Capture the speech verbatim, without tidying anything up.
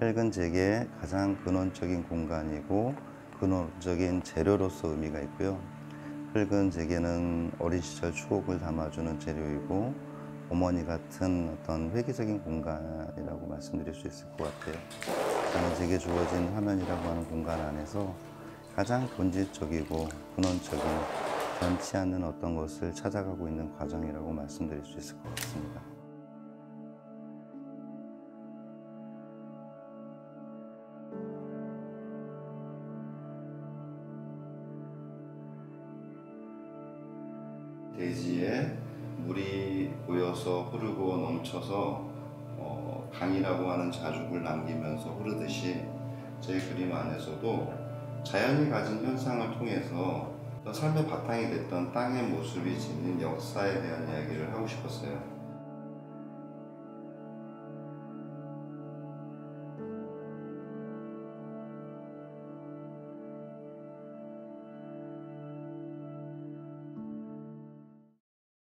팔근재계의 가장 근원적인 공간이고 근원적인 재료로서 의미가 있고요. 팔근재계는 어린 시절 추억을 담아주는 재료이고 어머니 같은 어떤 회기적인 공간이라고 말씀드릴 수 있을 것 같아요. 나는 제게 주어진 화면이라고 하는 공간 안에서 가장 본질적이고 근원적인 변치 않는 어떤 것을 찾아가고 있는 과정이라고 말씀드릴 수 있을 것 같습니다. 대지에 물이 고여서 흐르고 넘쳐서 어, 강이라고 하는 자죽을 남기면서 흐르듯이 제 그림 안에서도 자연이 가진 현상을 통해서 삶의 바탕이 됐던 땅의 모습이 짓는 역사에 대한 이야기를 하고 싶었어요.